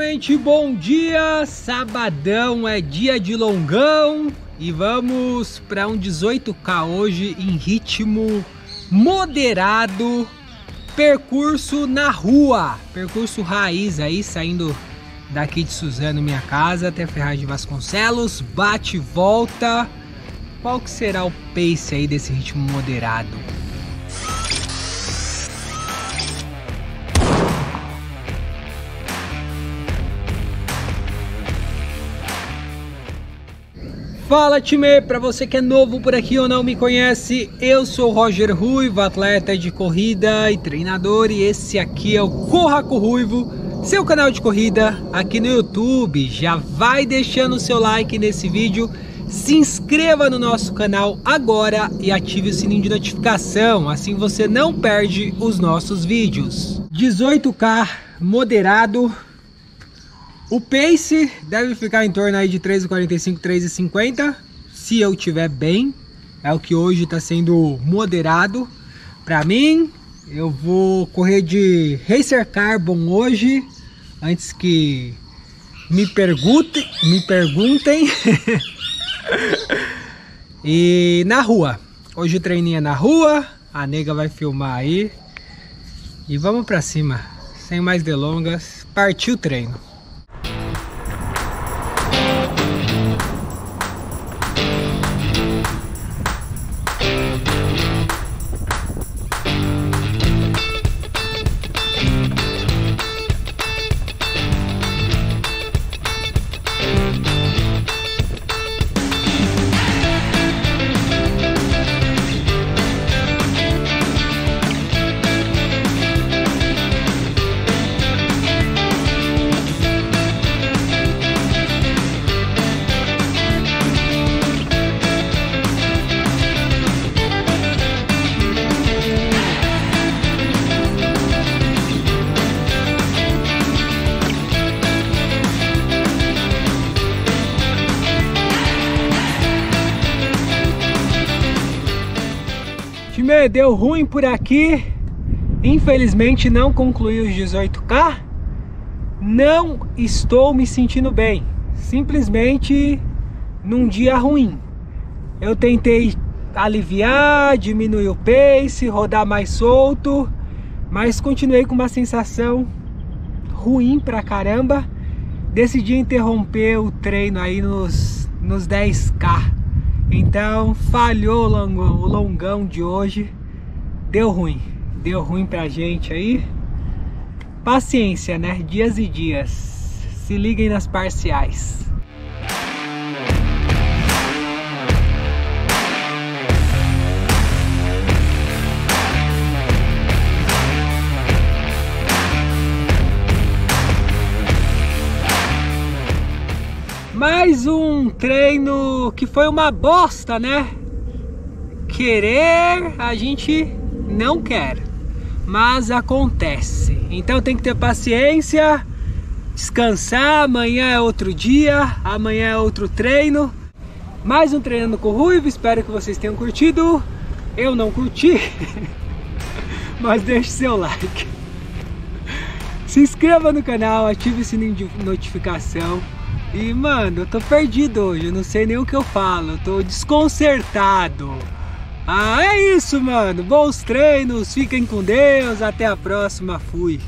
Primeiramente, bom dia, sabadão, é dia de longão e vamos para um 18K hoje em ritmo moderado, percurso na rua, percurso raiz aí, saindo daqui de Suzano, minha casa, até Ferraz de Vasconcelos, bate e volta. Qual que será o pace aí desse ritmo moderado? Fala, time! Para você que é novo por aqui ou não me conhece, eu sou o Roger Ruivo, atleta de corrida e treinador, e esse aqui é o Corra com o Ruivo, seu canal de corrida aqui no YouTube. Já vai deixando o seu like nesse vídeo, se inscreva no nosso canal agora e ative o sininho de notificação, assim você não perde os nossos vídeos. 18K moderado. O pace deve ficar em torno aí de 3,45, 3,50, se eu tiver bem. É o que hoje está sendo moderado para mim. Eu vou correr de Racer Carbon hoje, antes que me perguntem. E na rua, hoje o treininho é na rua, a nega vai filmar aí. E vamos para cima, sem mais delongas, partiu o treino. Deu ruim por aqui, infelizmente não concluí os 18K, não estou me sentindo bem, simplesmente num dia ruim. Eu tentei aliviar, diminuir o pace, rodar mais solto, mas continuei com uma sensação ruim pra caramba. Decidi interromper o treino aí nos 10K. Então falhou o longão de hoje, deu ruim pra gente aí, paciência, né, dias e dias, se liguem nas parciais. Mais um treino que foi uma bosta, né? Querer, a gente não quer, mas acontece. Então tem que ter paciência, descansar, amanhã é outro dia, amanhã é outro treino. Mais um Treinando com o Ruivo, espero que vocês tenham curtido. Eu não curti, mas deixe seu like. Se inscreva no canal, ative o sininho de notificação. E mano, eu tô perdido hoje, eu não sei nem o que eu falo, eu tô desconcertado. Ah, é isso, mano, bons treinos, fiquem com Deus, até a próxima, fui.